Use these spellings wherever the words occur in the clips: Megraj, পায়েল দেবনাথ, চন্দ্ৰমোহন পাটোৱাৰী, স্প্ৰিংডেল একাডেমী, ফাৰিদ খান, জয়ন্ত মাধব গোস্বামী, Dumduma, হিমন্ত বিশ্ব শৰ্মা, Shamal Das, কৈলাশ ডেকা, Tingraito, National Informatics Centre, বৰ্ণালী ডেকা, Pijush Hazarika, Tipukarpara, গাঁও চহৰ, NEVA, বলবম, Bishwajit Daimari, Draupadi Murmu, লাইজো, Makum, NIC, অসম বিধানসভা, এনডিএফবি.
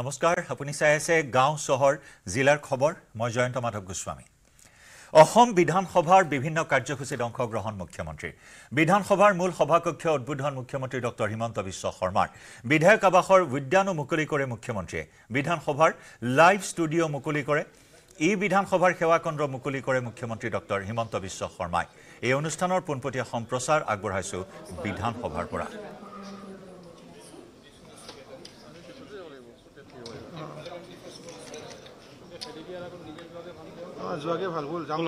নমস্কাৰ আপুনি চাই আছে গাঁও চহৰ জিলাৰ খবৰ মই জয়ন্ত মাধব গোস্বামী অসম বিধানসভাৰ বিভিন্ন কাৰ্যসূচীত অংশগ্ৰহণ মুখ্যমন্ত্ৰী বিধানসভাৰ মূল সভাকক্ষ উদ্বোধন মুখ্যমন্ত্ৰী ডক্টৰ হিমন্ত বিশ্ব শৰ্মাৰ বিধায়ক আবাসৰ উদ্যানো মুকলি কৰে মুখ্যমন্ত্ৰীয়ে বিধানসভাৰ লাইভ ষ্টুডিও মুকলি কৰে ই বিধানসভাৰ সেৱা কেন্দ্ৰ মুকলি কৰে মুখ্যমন্ত্ৰী ডক্টৰ হিমন্ত বিশ্ব শৰ্মাই এই অনুষ্ঠানৰ পুনপটীয়া সম্প্ৰচাৰ আগবঢ়াইছো বিধানসভাৰ পৰা जोगे ভাল বল যাও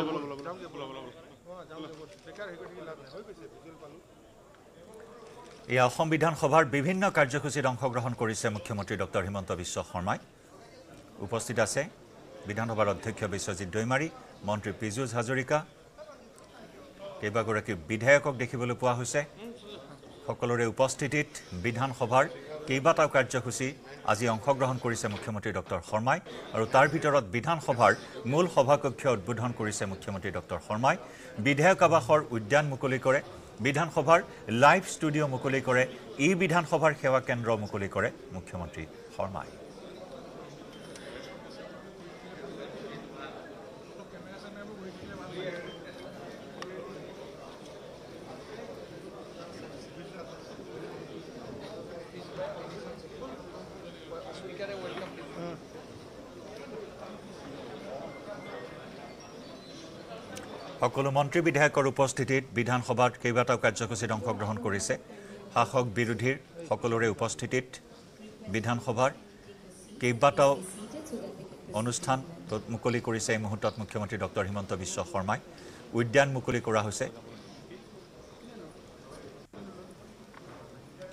এই অসম বিধানসভাৰ বিভিন্ন কাৰ্যসূচীত অংশগ্ৰহণ কৰিছে মুখ্যমন্ত্ৰী ডক্টৰ হিমন্ত বিশ্ব শৰ্মা উপস্থিত আছে বিধানসভাৰ অধ্যক্ষ বিশ্বজিৎ দৈমাৰী মন্ত্ৰী পিজুষ হাজৰিকা কেইবাগৰাকী বিধায়কক দেখিবলৈ পোৱা হৈছে সকলোৰে উপস্থিতিত বিধানসভাৰ কেইবাটাও কাৰ্যসূচী আজি অংশগ্ৰহণ কৰিছে মুখ্যমন্ত্ৰী ডক্টৰ শৰ্মাই আৰু তাৰ ভিতৰত বিধানসভাৰ মূল সভাকক্ষ উদ্বোধন কৰিছে মুখ্যমন্ত্ৰী ডক্টৰ শৰ্মাই বিধায়ক আবাসৰ উদ্যান মুকলি কৰে বিধানসভাৰ লাইভ ষ্টুডিও মুকলি কৰে ই বিধানসভাৰ সেৱা কেন্দ্ৰ মুকলি কৰে মুখ্যমন্ত্ৰী শৰ্মাই সকলো মন্ত্ৰী বিধায়কৰ উপস্থিতিত বিধানসভাত কেইবাটাও কাৰ্যসূচীত অংশগ্ৰহণ কৰিছে শাসক বিৰোধীৰ সকলোৰে উপস্থিতিত বিধানসভাৰ কেইবাটাও অনুষ্ঠান মুকলি কৰিছে এই মুহূৰ্তত মুখ্যমন্ত্ৰী ডক্টৰ হিমন্ত বিশ্ব শৰ্মাই উদ্যান মুকলি কৰা হৈছে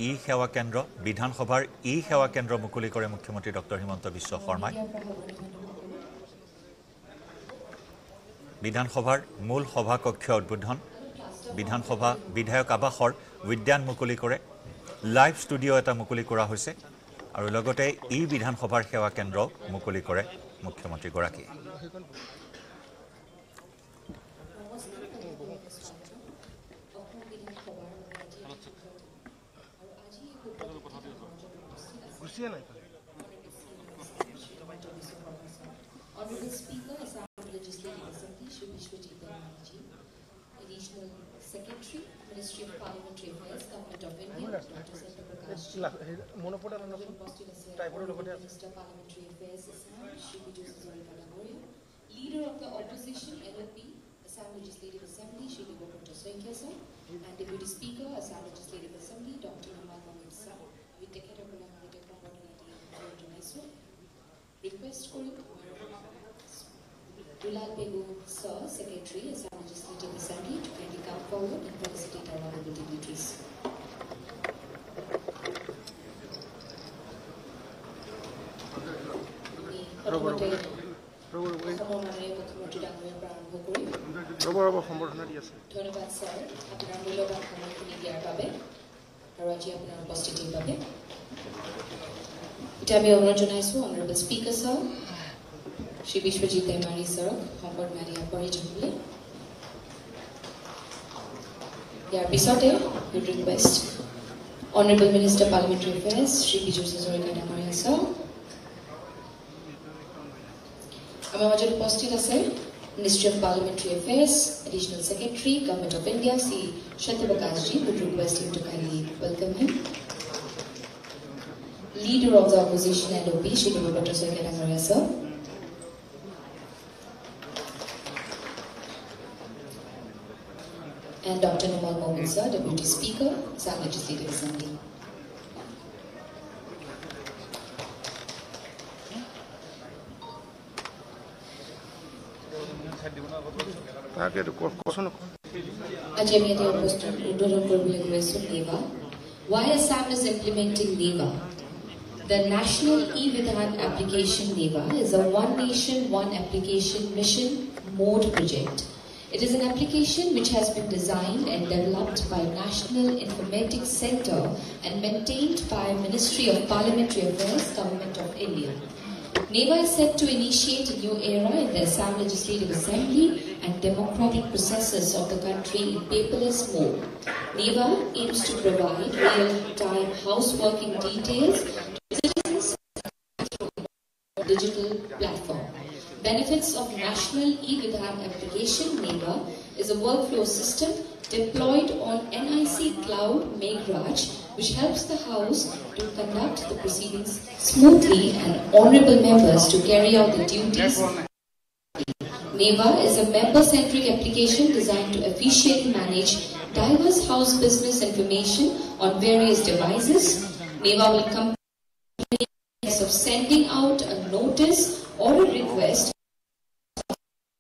ই সেৱা কেন্দ্ৰ বিধানসভাৰ ই সেৱা কেন্দ্ৰ মুকলি কৰে মুখ্যমন্ত্ৰী ডক্টৰ হিমন্ত বিশ্ব শৰ্মাই বিধানসভাৰ মূল সভাকক্ষ উদ্বোধন বিধানসভা বিধায়ক আবাসৰ উদ্যান মুকলি কৰে লাইভ ষ্টুডিও এটা মুকলি কৰা হৈছে আৰু লগতে ই বিধানসভাৰ সেৱা কেন্দ্ৰ মুকলি কৰে মুখ্যমন্ত্ৰী গৰাকী Bishwajit Daimari, Additional Secretary, Ministry of Parliamentary Affairs, Government of India, Dr. Sandra Prakash, Minister of Parliamentary Affairs, Shri Pijush Hazarika, Leader of the Opposition, LOP, Assam Legislative Assembly, Shri Kosugaon, and Deputy Speaker, Assam Legislative Assembly, Dr. Makum, with the head of the National Request Dulal Begu, Sir, Secretary, Assam Legislative Assembly, to kindly come forward and felicitate our honorable dignitaries. Honorable Speaker, Sir. Shri Bishwajit Daimari sir, Hongkong Maria Porijanule. Yar Bisote, we request Honorable Minister Parliamentary Affairs, Shri Pijush Hazarika Daimari sir. Amajor Postit Asai, Ministry of Parliamentary Affairs, Additional Secretary, Government of India, C. Shantabakasji, we request him to kindly welcome him. Leader of the Opposition LOP, Shri Kosugaon Daimari sir. And Dr. Numal Mohammed sir, Deputy Speaker, Assam Legislative Assembly. Why Assam is implementing NEVA? The National E-Vidhan Application NEVA is a One Nation, One Application Mission Mode project. It is an application which has been designed and developed by National Informatics Centre and maintained by Ministry of Parliamentary Affairs, Government of India. NEVA is set to initiate a new era in the Assam Legislative Assembly and democratic processes of the country in paperless mode. NEVA aims to provide real-time houseworking details to citizens through digital platform. Benefits of National e-Vidhan application, MEGA, is a workflow system deployed on NIC Cloud Megraj, which helps the House to conduct the proceedings smoothly and honourable members to carry out the duties. MEGA is a member-centric application designed to efficiently manage diverse house business information on various devices. MEGA will come of sending out a notice or a request,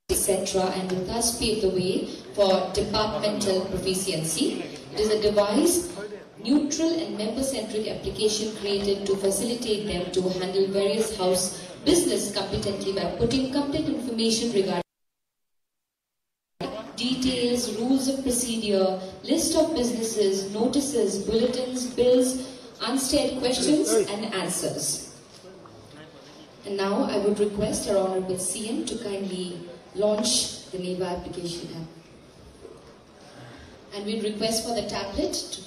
etc., and will thus pave the way for departmental proficiency. It is a device-neutral and member-centric application created to facilitate them to handle various house business competently by putting complete information regarding details, rules of procedure, list of businesses, notices, bulletins, bills, unstated questions and answers. And now I would request our Honourable CM to kindly launch the MEGA application app. And we request for the tablet to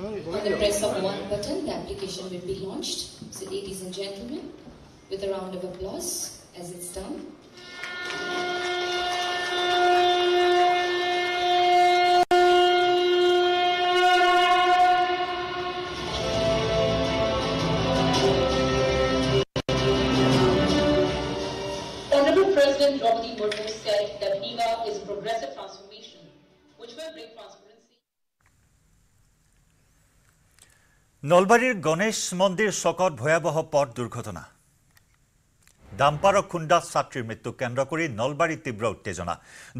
on the press of one button, the application will be launched. So ladies and gentlemen, with a round of applause as it's done. Honourable President Draupadi Murmu said that MEGA is a progressive transformation which will bring transparency. নলবাৰীৰ গণেশ মন্দিৰ চকত ভয়াবহ পথ দুৰ্ঘটনা ডাম্পাৰৰ খুন্দাত ছাত্ৰীৰ মৃত্যু কেন্দ্ৰ কৰি নলবাৰীত তীব্ৰ উত্তেজনা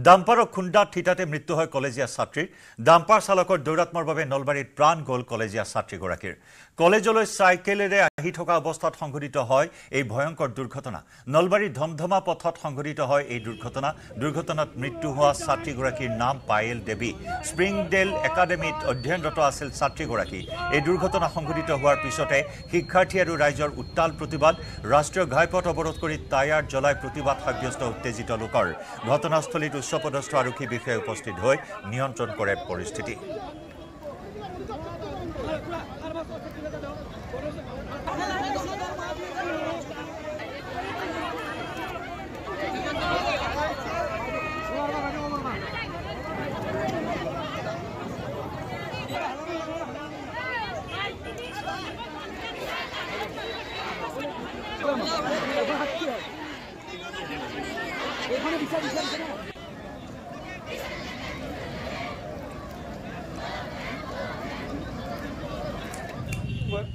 ডাম্পাৰৰ খুন্দাত থিতাতে মৃত্যু হয় কলেজীয়া ছাত্ৰীৰ ডাম্পাৰ চালকৰ দৌৰাত্মৰ বাবে নলবাৰীত প্ৰাণ গ'ল কলেজীয়া ছাত্ৰীগৰাকীৰ কলেজলৈ সাইকেলেৰে আহি থকা অৱস্থাত সংঘটিত হয় এই ভয়ংকৰ দুৰ্ঘটনা নলবাৰীৰ ধমধমা পথত সংঘটিত হয় এই দুৰ্ঘটনা দুৰ্ঘটনাত মৃত্যু হোৱা ছাত্ৰীগৰাকীৰ নাম পায়েল দেৱী স্প্ৰিংডেল একাডেমীত অধ্যয়নৰত আছিল ছাত্ৰীগৰাকী এই দুৰ্ঘটনা সংঘটিত হোৱাৰ পিছতে শিক্ষাৰ্থী আৰু ৰাইজৰ উত্তাল প্ৰতিবাদ ৰাষ্ট্ৰীয় ঘাইপথ অৱৰোধ কৰি টায়াৰ জ্বলাই প্ৰতিবাদ সাব্যস্ত উত্তেজিত লোকৰ ঘটনাস্থলীত উচ্চপদস্থ আৰক্ষী বিষয়া উপস্থিত হৈ নিয়ন্ত্ৰণ কৰে পৰিস্থিতি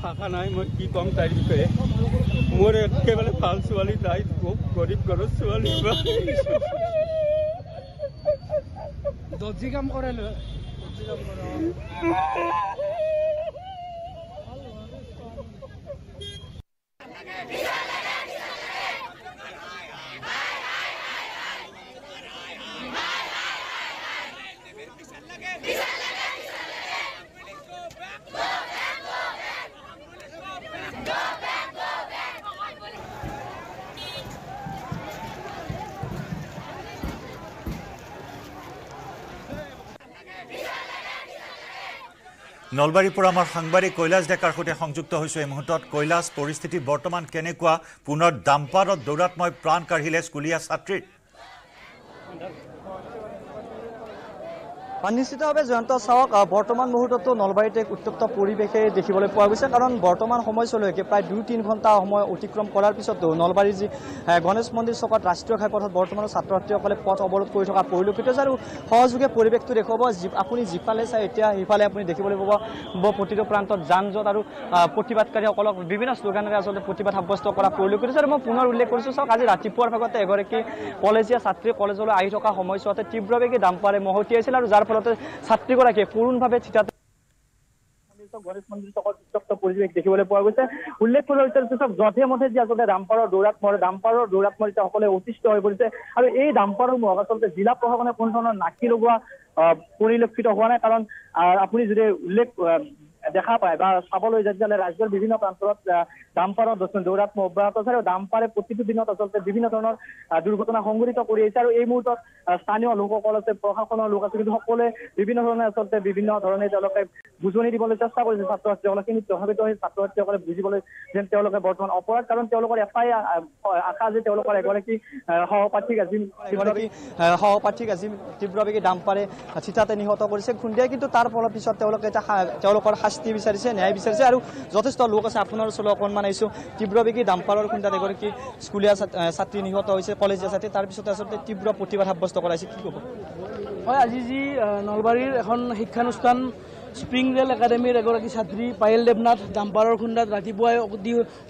फाका नहीं मैं की कम तारीख पे मोर के वाले फालतू वाली दाई को गरीब गरोस वाली दोजी काम करे लो নলবাৰীৰ পৰা আমাৰ সাংবাদিক কৈলাশ ডেকাৰ সৈতে সংযুক্ত হৈছে এই মুহূৰ্তত কৈলাশ পৰিস্থিতি বৰ্তমান কেনেকুৱা পুনৰ ডাম্পাৰত দৌৰাত্মই প্ৰাণ কাঢ়িলে স্কুলীয়া ছাত্ৰীৰ নিশ্চিতভাৱে জয়ন্ত চাওক বৰ্তমান মুহূৰ্তত নলবাৰীতে উত্তপ্ত পৰিৱেশে দেখিবলৈ পোৱা গৈছে কাৰণ বৰ্তমান সময়লৈকে প্ৰায় 2-3 ঘণ্টা সময় অতিক্ৰম কৰাৰ পিছতো নলবাৰীৰ যি গণেশ মন্দিৰ চকত ৰাষ্ট্ৰীয় ঘাইপথত বৰ্তমান ছাত্ৰছাত্ৰীসকলে পথ অৱৰোধ কৰি থকা পৰিলক্ষিত হৈছে আৰু সহযোগে পৰিৱেশটো দেখুৱাব আপুনি যিফালে চাই এতিয়া সিফালে আপুনি দেখিবলৈ পাব প্ৰতিটো প্ৰান্তত যান-জঁট আৰু প্ৰতিবাদকাৰীসকলক বিভিন্ন শ্লোগানেৰে আচলতে প্ৰতিবাদ সাব্যস্ত কৰা পৰিলক্ষিত হৈছে আৰু মই পুনৰ উল্লেখ কৰিছোঁ চাওক আজি ৰাতিপুৱাৰ ভাগতে এগৰাকী কলেজীয়া ছাত্ৰী কলেজলৈ আহি থকা সময়ছোৱাতে তীব্ৰবেগে ডাম্পাৰে মহতিয়াইছিল আৰু যাৰ ছাত্ৰীগৰাকীয়ে পূৰ্ণভাৱে থিতাতে গণেশ মন্দিৰ চকত উত্তপ্ত পৰিৱেশ দেখিবলৈ পোৱা গৈছে উল্লেখ কৰা হৈছে সব যথে মথে যে আচলতে ডাম্পাৰৰ দৌৰাত্মত সকলে অতিষ্ঠ হৈ পৰিছে আৰু এই ডাম্পাৰসমূহ আচলতে জিলা প্ৰশাসনে কোনো ধৰণৰ নাকি লগোৱা পৰিলক্ষিত হোৱা নাই কাৰণ আপুনি যদি উল্লেখ দেখা পায় বা চাবলৈ যাতে ৰাজ্যৰ বিভিন্ন প্ৰান্তত ডাম্পাৰৰ দৌৰাত্ম অব্যাহত আছে আৰু ডাম্পাৰে প্ৰতিটো দিনত আচলতে বিভিন্ন ধৰণৰ দুৰ্ঘটনা সংঘটিত কৰি আহিছে আৰু এই মুহূৰ্তত স্থানীয় লোকসকল আছে প্ৰশাসনৰ লোক আছে কিন্তু সকলোৱে বিভিন্ন ধৰণে আচলতে বিভিন্ন ধৰণে তেওঁলোকে বুঝনি দিবলৈ চেষ্টা কৰিছে ছাত্ৰছাত্ৰীসকলে কিন্তু তথাপি তো ছাত্ৰছাত্ৰীসকলে বুজিবলৈ যেন তেওঁলোকে বৰ্তমান অপৰাধ কাৰণ তেওঁলোকৰ এফআই আকা যে তেওঁলোকৰ এগৰাকী সহপাঠী আজিম তীব্ৰভাৱে ডাম্পাৰে চিতাতে নিহত কৰিছে খুন্দিয়া কিন্তু তাৰ ফলৰ পিছত তেওঁলোকে তেওঁলোকৰ শাস্তি বিচাৰিছে ন্যায় বিচাৰিছে আৰু যথেষ্ট লোক আছে আপোনাৰ ওচৰত অকণমান আইছো তীব্ৰভাৱে ডাম্পাৰৰ খুন্দাত এগৰাকী স্কুলীয়া ছাত্ৰী নিহত হৈছে কলেজীয়া ছাত্ৰী তাৰ পিছত আসলে তীব্ৰ প্ৰতিবাদ সাব্যস্ত কৰাইছে কি ক'ব হয় আজি জি নলবাৰীৰ এখন শিক্ষানুষ্ঠান স্প্ৰিংডেল একাডেমিৰ এগৰাকী ছাত্ৰী পায়েল দেবনাথ ডাম্পাৰৰ খুন্দাত ৰাতিপুৱাই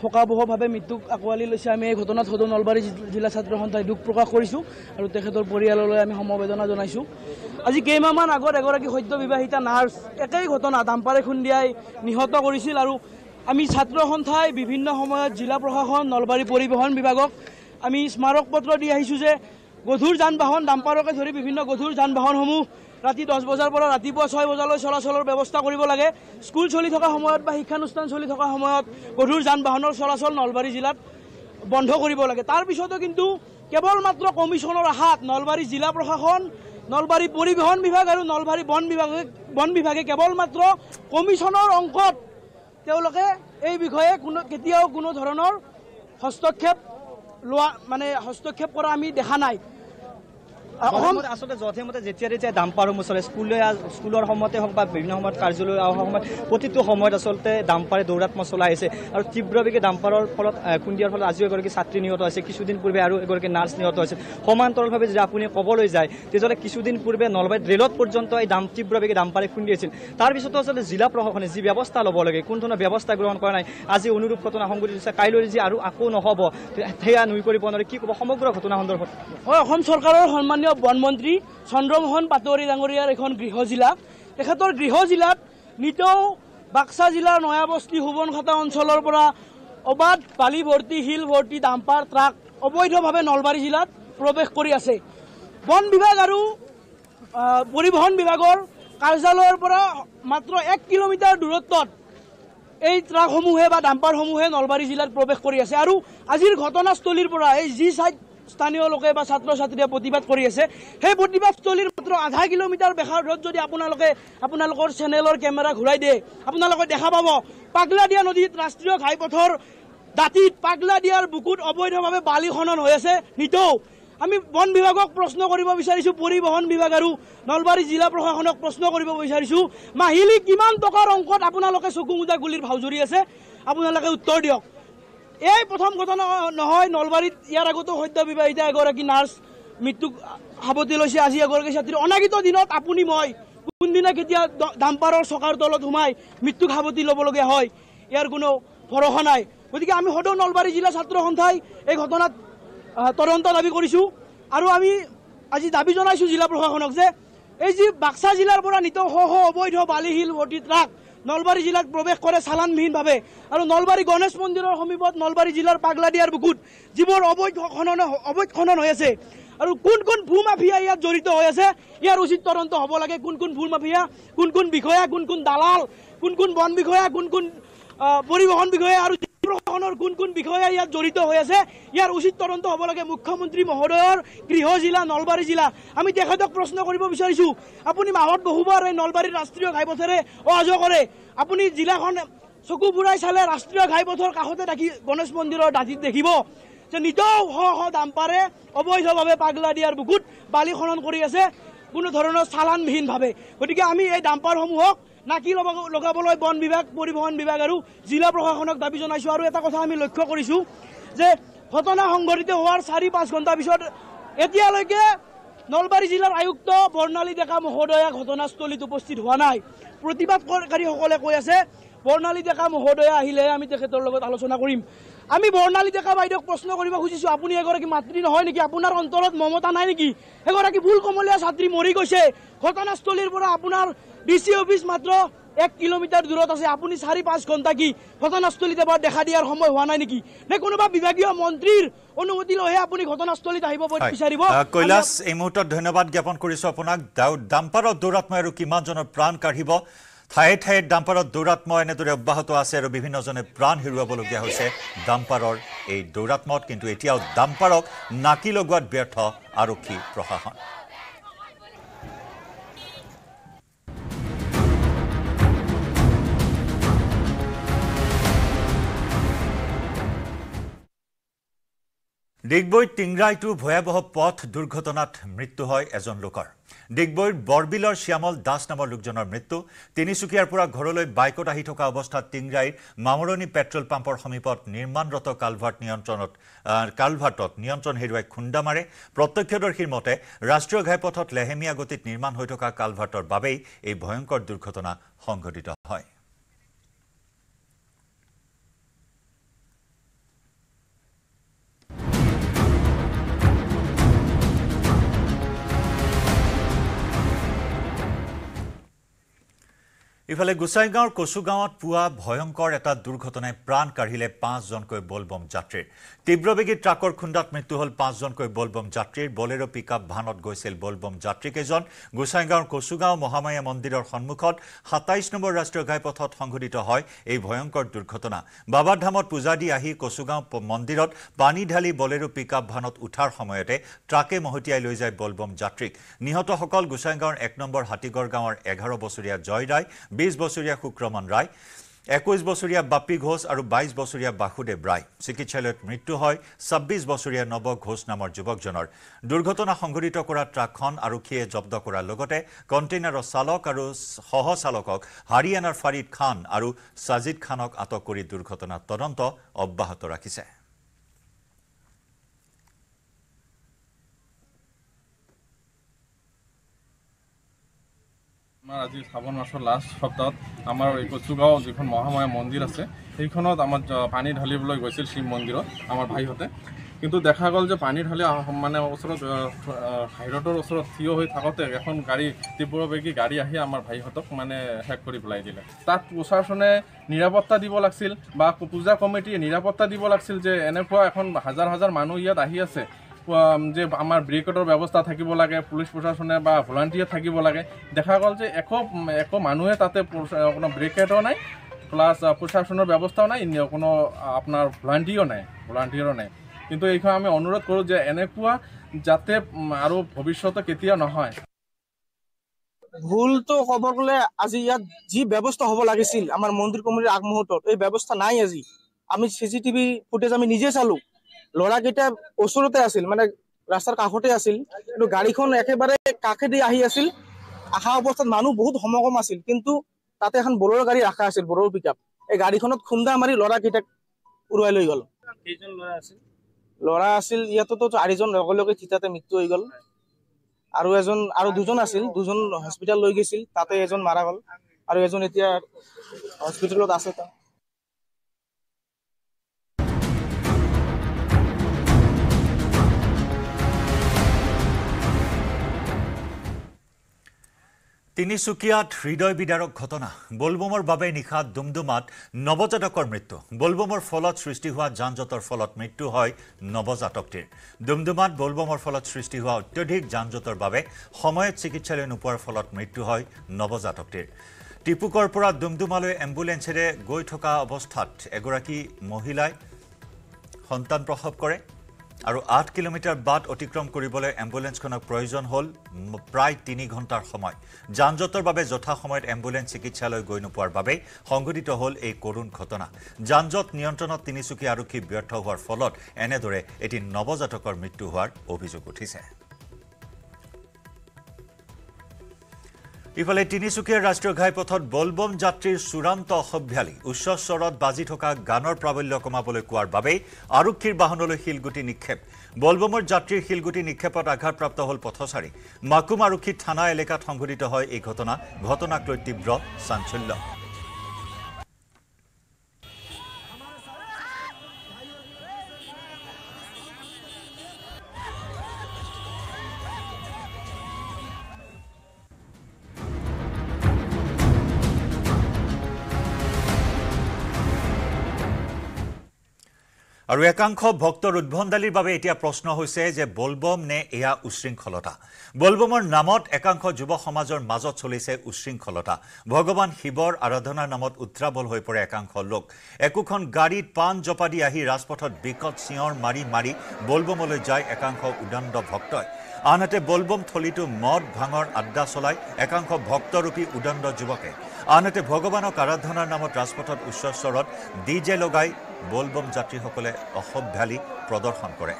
শোকাবহভাৱে মৃত্যুক আঁকোৱালি লৈছে আমি এই ঘটনাত সদৌ নলবাৰী জিলা ছাত্ৰ সন্থাই দুখ প্ৰকাশ কৰিছোঁ আৰু তেখেতৰ পৰিয়াললৈ আমি সমবেদনা জনাইছোঁ আজি কেইমাহমান আগত এগৰাকী সদ্য বিবাহিতা নাৰ্ছ একেই ঘটনা ডাম্পাৰে খুন্দিয়াই নিহত কৰিছিল আৰু আমি ছাত্ৰ সন্থাই বিভিন্ন সময়ত জিলা প্ৰশাসন নলবাৰী পৰিবহণ বিভাগক আমি স্মাৰকপত্ৰ দি আহিছোঁ যে গধুৰ যান বাহন ডাম্পাৰকে ধৰি বিভিন্ন গধুৰ যান বাহনসমূহ ৰাতি 10 বজাৰ পৰ ৰাতিপুৱা 6 বজালৈ চলাচলৰ ব্যৱস্থা কৰিব লাগে স্কুল চলি থকা সময়ত বা শিক্ষানুষ্ঠান চলি থকা সময়ত গধুৰ যান বাহনৰ চলাচল নলবাৰী জিলাত বন্ধ কৰিব লাগে তাৰ পিছতো কিন্তু কেৱল মাত্ৰ কমিশনৰ হাত নলবাৰী জিলা প্ৰশাসন নলবাৰী পৰিবহণ বিভাগ আৰু নলবাৰী বন বিভাগে কেৱল মাত্ৰ কমিশনৰ অংকত তেওঁলোকে এই বিষয়ে কোনো কেতিয়াও কোনো ধৰণৰ হস্তক্ষেপ লোৱা মানে হস্তক্ষেপ কৰা আমি দেখা নাই আসলে যথেমতে যেতিয়া ডাম্পাৰ মুছলে স্কুলৰ সময়তে হওক বা বিভিন্ন সময়ত কাৰ্যালয় সময়ত প্ৰতিটো সময়ত আসলতে ডাম্পাৰে দৌৰাত মছলা আহিছে আৰু তীব্ৰভাৱে ডাম্পাৰৰ ফলত খুন্দিয়াৰ ফলত আজিও এগৰাকী ছাত্ৰী নিহত হৈছে কিছুদিন পূৰ্বে আৰু এগৰাকী নাৰ্ছ নিহত হৈছে সমান্তৰালভাৱে যদি আপুনি ক'বলৈ যায় তেতিয়াহ'লে কিছুদিন পূৰ্বে নলবাৰীত ৰেলত পৰ্যন্ত এই তীব্ৰভাৱে ডাম্পাৰে খুন্দিয়াইছিল তাৰ পিছতো আচলতে জিলা প্ৰশাসনে যি ব্যৱস্থা ল'ব লাগে কোনো ধৰণৰ ব্যৱস্থা গ্ৰহণ কৰা নাই আজি অনুৰূপ ঘটনা সংঘটিত হৈছে কাইলৈ যি আৰু আকৌ নহ'ব সেয়া নুই কৰিব নোৱাৰে কি ক'ব সমগ্ৰ ঘটনা সন্দৰ্ভত হয় অসম চৰকাৰৰ সন্মান বনমন্ত্ৰী চন্দ্ৰমোহন পাটোৱাৰী ডাঙৰীয়াৰ এখন গৃহ জিলা তেখেতৰ গৃহ জিলাত নিতৌ বাক্সা জিলাৰ নয়াবস্তি হুবনখাতা অঞ্চলৰ পৰা অবাধ বালি ভৰ্তি হিল ভৰ্তি ডাম্পাৰ ট্ৰাক অবৈধভাৱে নলবাৰী জিলাত প্ৰৱেশ কৰি আছে বন বিভাগ আৰু পৰিবহণ বিভাগৰ কাৰ্যালয়ৰ পৰা মাত্ৰ 1 কিলোমিটাৰ দূৰত্বত এই ট্ৰাকসমূহে বা ডাম্পাৰসমূহে নলবাৰী জিলাত প্ৰৱেশ কৰি আছে আৰু আজিৰ ঘটনাস্থলীৰ পৰা এই যি সাইড স্থানীয় লোকে বা ছাত্ৰ-ছাত্ৰীয়ে প্ৰতিবাদ কৰি আছে সেই প্ৰতিবাদস্থলীৰ মাত্ৰ আধা কিলোমিটাৰ বেখাৰত যদি আপোনালোকৰ চেনেলৰ কেমেৰা ঘূৰাই দিয়ে আপোনালোকে দেখা পাব পাগলাদিয়া নদীত ৰাষ্ট্ৰীয় ঘাইপথৰ দাঁতিত পাগলাদিয়াৰ বুকুত অবৈধভাৱে বালি খনন হৈ আছে নিতৌ আমি বন বিভাগক প্ৰশ্ন কৰিব বিচাৰিছো পৰিবহণ বিভাগ আৰু নলবাৰী জিলা প্ৰশাসনক প্ৰশ্ন কৰিব বিচাৰিছো মাহিলি কিমান টকাৰ অংকত আপোনালোকে চকু মুদা গুলিৰ ভাউজৰি আছে আপোনালোকে উত্তৰ দিয়ক এই প্ৰথম ঘটনা নহয় নলবাৰীত ইয়াৰ আগতো সদ্য বিবাহিতা এগৰাকী নাৰ্ছ মৃত্যুক সাৱটি লৈছে আজি এগৰাকী ছাত্ৰী অনাগত দিনত আপুনি মই কোনদিনা কেতিয়া ডাম্পাৰৰ চকাৰ তলত সোমাই মৃত্যুক সাৱটি ল'বলগীয়া হয় ইয়াৰ কোনো ভৰসা নাই গতিকে আমি সদৌ নলবাৰী জিলা ছাত্ৰ সন্থাই এই ঘটনাত তদন্ত দাবী কৰিছোঁ আৰু আমি আজি দাবী জনাইছোঁ জিলা প্ৰশাসনক যে এই যি বাক্সা জিলাৰ পৰা নিতৌ শ অবৈধ বালিশিল ভৰ্তি ট্ৰাক নলবাৰী জিলাত প্ৰৱেশ কৰে চালানবিহীনভাৱে আৰু নলবাৰী গণেশ মন্দিৰৰ সমীপত নলবাৰী জিলাৰ পাগলাদিয়াৰ বুকুত যিবোৰ অবৈধ খনন হৈ আছে আৰু কোন কোন ভূ মাফিয়া ইয়াত জড়িত হৈ আছে ইয়াৰ উচিত তদন্ত হ'ব লাগে কোন কোন ভূ মাফিয়া কোন কোন বিষয়া কোন কোন দালাল কোন কোন বন বিষয়া কোন কোন পৰিবহণ বিষয়া আৰু প্ৰশাসনৰ কোন কোন বিষয়া ইয়াত জড়িত হৈ আছে ইয়াৰ উচিত তদন্ত হ'ব লাগে মুখ্যমন্ত্ৰী মহোদয়ৰ গৃহ জিলা নলবাৰী জিলা আমি তেখেতক প্ৰশ্ন কৰিব বিচাৰিছোঁ আপুনি মাহত বহুবাৰ এই নলবাৰীৰ ৰাষ্ট্ৰীয় ঘাইপথেৰে অহা যোৱা কৰে আপুনি জিলাখন চকু ফুৰাই চালে ৰাষ্ট্ৰীয় ঘাইপথৰ কাষতে দেখি গণেশ মন্দিৰৰ দাঁতিত দেখিব যে নিতৌ শ শ ডাম্পাৰে অবৈধভাৱে পাগলাদিয়াৰ বুকুত বালি খনন কৰি আছে কোনো ধৰণৰ চালানবিহীনভাৱে গতিকে আমি এই ডাম্পাৰসমূহক নাকি লগাবলৈ বন বিভাগ পৰিবহণ বিভাগ আৰু জিলা প্ৰশাসনক দাবী জনাইছোঁ আৰু এটা কথা আমি লক্ষ্য কৰিছোঁ যে ঘটনা সংঘটিত হোৱাৰ 4-5 ঘণ্টা পিছত এতিয়ালৈকে নলবাৰী জিলাৰ আয়ুক্ত বৰ্ণালী ডেকা মহোদয়া ঘটনাস্থলীত উপস্থিত হোৱা নাই প্ৰতিবাদকাৰীসকলে কৈ আছে বৰ্ণালী ডেকা মহোদয়া আহিলে আমি তেখেতৰ লগত আলোচনা কৰিম আমি বৰ্ণালী ডেকা বাইদেউক প্ৰশ্ন কৰিব খুজিছোঁ আপুনি এগৰাকী মাতৃ নহয় নেকি আপোনাৰ অন্তৰত মমতা নাই নেকি এগৰাকী ভুল কমলীয়া ছাত্ৰী মৰি গৈছে ঘটনাস্থলীৰ পৰা আপোনাৰ ডিসি অফিস মাত্র 1 কিলোমিটার দূরত আছে আপনি 4-5 ঘণ্টা কি ঘটনাস্থলীত এবার দেখা দিয়ার সময় হওয়া নাই নাকি নে কোনোবা বিভাগীয় মন্ত্রীর অনুমতি লহে আপনি ঘটনাস্থলীত আহিব বিচাৰিব কৈলাশ এই মুহূৰ্তত ধন্যবাদ জ্ঞাপন কৰিছো আপোনাক ডাম্পাৰৰ দৌৰাত্ময় আৰু কিমান জনৰ প্ৰাণ কাঢ়িব ঠায়ে ঠায়ে ডাম্পাৰৰ দৌৰাত্ময় এনেদৰে অব্যাহত আছে আৰু বিভিন্নজনে প্ৰাণ হেৰুৱাবলগীয়া হৈছে ডাম্পাৰৰ এই দৌৰাত্মত কিন্তু এতিয়াও ডাম্পাৰক নাকি লগোৱাত ব্যৰ্থ আৰক্ষী প্ৰশাসন ডিগবৈত টিংৰাইটো ভয়াবহ পথ দুৰ্ঘটনাত মৃত্যু হয় এজন লোকৰ ডিগবৈত বৰবিলৰ শ্যামল দাস নামৰ লোকজনৰ মৃত্যু তিনিচুকিয়াৰ পৰা ঘৰলৈ বাইকত আহি থকা অৱস্থাত টিংৰাইৰ মামৰণী পেট্ৰল পাম্পৰ সমীপত নিৰ্মাণৰত কালভাৰ্টত নিয়ন্ত্ৰণ হেৰুৱাই খুন্দা মাৰে প্ৰত্যক্ষদৰ্শীৰ মতে ৰাষ্ট্ৰীয় ঘাইপথত লেহেমিয়া গতিত নিৰ্মাণ হৈ থকা কালভাৰ্টৰ বাবেই এই ভয়ংকৰ দুৰ্ঘটনা সংঘটিত হয় ইফালে গুসাইগাঁওৰ কোসুগাঁৱত পুৱা ভয়ংকৰ এটা দুৰ্ঘটনাই প্ৰাণ কাঢ়িলে 5 জনকৈ বলবম যাত্ৰীৰ তীব্ৰবেগী ট্ৰাকৰ খুন্দাত মৃত্যু হ'ল 5 জনকৈ বলবম যাত্ৰীৰ বলেৰো পিকআপ ভানত গৈছিল বলবম যাত্ৰীকেজন গুসাইগাঁওৰ কোসুগাঁও মহামায়া মন্দিৰৰ সন্মুখত 27 নম্বৰ ৰাষ্ট্ৰীয় ঘাইপথত সংঘটিত হয় এই ভয়ংকৰ দুৰ্ঘটনা বাবা ধামত পূজা দি আহি কোসুগাঁও মন্দিৰত পানী ঢালি বলেৰো পিকআপ ভানত উঠাৰ সময়তে ট্ৰাকে মহতিয়াই লৈ যায় বলবম যাত্ৰীক নিহতসকল গুসাইগাঁওৰ 1 নম্বৰ হাতিগড় গাঁৱৰ 11 বছৰীয়া জয়ৰাই 20 বছৰীয়া শুক্ৰমন ৰায় 21 বছৰীয়া বাপী ঘোষ আৰু 22 বছৰীয়া বাখুদেৱ ৰায় চিকিৎসালয়ত মৃত্যু হয় 26 বছৰীয়া নব ঘোষ নামৰ যুৱকজনৰ দুৰ্ঘটনা সংঘটিত কৰা ট্ৰাকখন আৰক্ষীয়ে জব্দ কৰাৰ লগতে কণ্টেইনাৰৰ চালক আৰু সহচালকক হাৰিয়ানাৰ ফাৰিদ খান আৰু সাজিদ খানক আটক কৰি দুৰ্ঘটনা তদন্ত অব্যাহত ৰাখিছে আমাৰ আজি শ্ৰাবণ মাসৰ লাস্ট সপ্তাহত আমাৰ এই কোসুগাঁও যিখন মহামায়া মন্দিৰ আছে সেইখনত আমাৰ পানী ঢালিবলৈ গৈছিল শিৱ মন্দিৰত আমাৰ ভাইহতে কিন্তু দেখা গল যে পানী ঢালি মানে ওচৰত হাইৰটৰ ওচৰত থিয় হৈ থাকতে এখন গাড়ী তীব্ৰবেগী গাড়ী আহি আমাৰ ভাইহতক মানে হেক কৰি পেলাই দিলে তাত প্ৰশাসনে নিৰাপত্তা দিব লাগিছিল বা পূজা কমিটিয়ে নিৰাপত্তা দিব লাগিছিল যে এনেকুৱা এখন হাজাৰ হাজাৰ মানুহ ইয়াত আহি আছে যে আমাৰ ব্ৰেকটৰ ব্যৱস্থা থাকিব লাগে পুলিশ প্ৰশাসনে বা ভলান্টিয়াৰ থাকিব লাগে দেখা গল যে একো মানুহে তাতে কোনো ব্ৰেকটও নাই প্লাস প্ৰশাসনৰ ব্যৱস্থাও নাই কোনো আপোনাৰ ভলান্টিয়াৰো নাই কিন্তু এইখন আমি অনুৰোধ কৰো যে এনেকুৱা যাতে আৰু ভৱিষ্যতে কেতিয়া নহয় ভুলটো খবৰ গলে আজি ইয়াত যি ব্যৱস্থা হ'ব লাগিছিল আমাৰ মন্দিৰ কমিটিৰ আগমুহূৰ্তত এই ব্যৱস্থা নাই আজি আমি সিসিটিভি ফুটেজ আমি নিজে চালো লড়াকেইটা ওচৰতে আছিল মানে ৰাস্তাৰ কাষতে আছিল কিন্তু গাড়ীখন একেবাৰে কাখেদি আহি আছিল আহা অৱস্থাত মানুহ বহুত সমগম আছিল কিন্তু তাতে এখন বলৰ গাড়ী ৰাখা আছিল বলৰ পিকআপ এই গাড়ীখনত খুন্দা মাৰি লড়াকেইটা উৰুৱাই লৈ গল কেইজন লৰা আছিল ইয়াততো আৰিজন লগলগে থিতাতে মৃত্যু হৈ গল আৰু এজন আৰু দুজন আছিল দুজন হস্পিটাল লৈ গৈছিল তাতে এজন মাৰা গল আৰু এজন এতিয়া হস্পিটালত আছে তা তিনিচুকিয়াত হৃদয় বিদাৰক ঘটনা বলবমৰ বাবে নিখা দুমদুমাত নবজাতকৰ মৃত্যু বলবমৰ ফলত সৃষ্টি হোৱা যানজটৰ ফলত মৃত্যু হয় নবজাতকটিৰ দুমদুমাত বলবমৰ ফলত সৃষ্টি হোৱা অত্যধিক যানজটৰ বাবে সময়ত চিকিৎসালয় নোপোৱাৰ ফলত মৃত্যু হয় নবজাতকটিৰ টিপুকৰপৰা দুমদুমালৈ এম্বুলেন্সেৰে গৈ থকা অৱস্থাত এগৰাকী মহিলাই সন্তান প্ৰসৱ কৰে আৰু 8 কিলোমিটাৰ বাট অতিক্ৰম কৰিবলৈ এম্বুলেন্সখনক প্ৰয়োজন হ'ল প্ৰায় 3 ঘণ্টাৰ সময় যানজটৰ বাবে যথা সময়ত এম্বুলেন্স চিকিৎসালয় গৈ নোপোৱাৰ বাবে সংঘটিত হ'ল এই কৰুণ ঘটনা যানজট নিয়ন্ত্ৰণত তিনিচুকীয়া আৰক্ষী ব্যৰ্থ হোৱাৰ ফলত এনেদৰে এটি নবজাতকৰ মৃত্যু হোৱাৰ অভিযোগ উঠিছে ইফালে তিনিচুকীয়াৰ ৰাষ্ট্ৰীয় ঘাইপথত বলবম যাত্ৰীৰ চূড়ান্ত অসভ্যালি উচ্চ স্বৰত বাজি থকা গানৰ প্ৰাবল্য কমাবলৈ কোৱাৰ বাবে আৰক্ষীৰ বাহনলৈ শিলগুটি নিক্ষেপ বলবমৰ যাত্ৰীৰ শিলগুটি নিক্ষেপত আঘাতপ্ৰাপ্ত হ'ল পথচাৰী মাকুম আৰক্ষী থানা এলেকাত সংঘটিত হয় এই ঘটনাক লৈ তীব্ৰ চাঞ্চল্য আৰু একাংশ ভক্তৰ উদ্ভণ্ডালিৰ বাবে এতিয়া প্ৰশ্ন হৈছে যে বলবম নে এয়া উশৃংখলতা বলবমৰ নামত একাংশ যুৱ সমাজৰ মাজত চলিছে উশৃংখলতা ভগৱান শিৱৰ আৰাধনাৰ নামত উত্ৰাবল হৈ পৰে একাংশ লোক একোখন গাড়ীত পান জপাদি আহি ৰাজপথত বিকট চিঞৰ মাৰি মাৰি বলবমলৈ যায় একাংশ উদণ্ড ভক্তই আনহাতে বলবম থলীটো মদ ভাঙৰ আড্ডা চলাই একাংশ ভক্তৰূপী উদণ্ড যুৱকে আনহাতে ভগৱানক আৰাধনাৰ নামত ৰাজপথত উচ্চ স্বৰত ডিজে লগাই বলবম যাত্ৰীসকলে অসভ্যালি প্ৰদৰ্শন কৰে।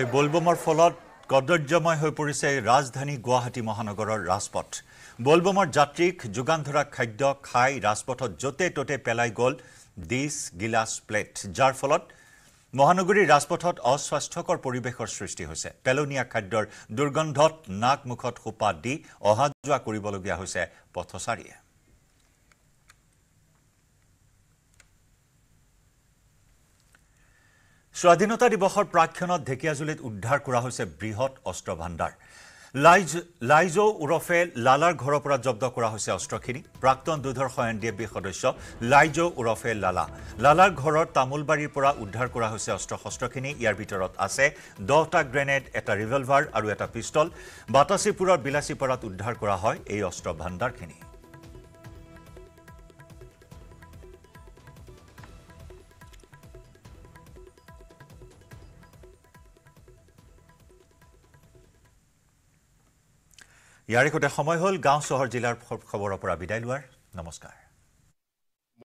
এই বলবোমাৰ ফলত কদৰ্যময় হৈ পৰিছে ৰাজধানী গুৱাহাটী মহানগৰৰ ৰাজপথ বলবোমাৰ যাত্ৰীক যোগান ধৰা খাদ্য খাই ৰাজপথত জতে টতে পেলাই গল দিস গিলাস প্লেট যাৰ ফলত মহানগৰীৰ ৰাজপথত অস্বাস্থ্যকৰ পৰিৱেশৰ সৃষ্টি হৈছে পেলনীয়া খাদ্যৰ দুৰ্গন্ধত নাক মুখত খোপা দি অহাজুৱা কৰিবলগীয়া হৈছে পথচাৰীয়ে স্বাধীনতা দিৱসৰ প্ৰাক্ষণত ঢেকিয়াজুলিত উদ্ধাৰ কৰা হৈছে বৃহৎ অস্ত্ৰ ভাণ্ডাৰ লাইজো উৰফে লালাৰ ঘৰৰ পৰা জব্দ কৰা হৈছে অস্ত্ৰখিনি প্ৰাক্তন দুধৰ্ষয় এনডিএফবি সদস্য লাইজো উৰফে লালা লালাৰ ঘৰৰ তামুলবাৰীৰ পৰা উদ্ধাৰ কৰা হৈছে অস্ত্ৰশস্ত্ৰখিনি ইয়াৰ ভিতৰত আছে 10টা গ্ৰেনেড এটা ৰিভলভাৰ আৰু এটা পিস্তল বাতাসীপুৰৰ বিলাসীপাৰাত উদ্ধাৰ কৰা হয় এই অস্ত্ৰ ভাণ্ডাৰখিনি यारे कोटे समय होल गांव शहर जिलार खबर पर बिदाय लोवार नमस्कार।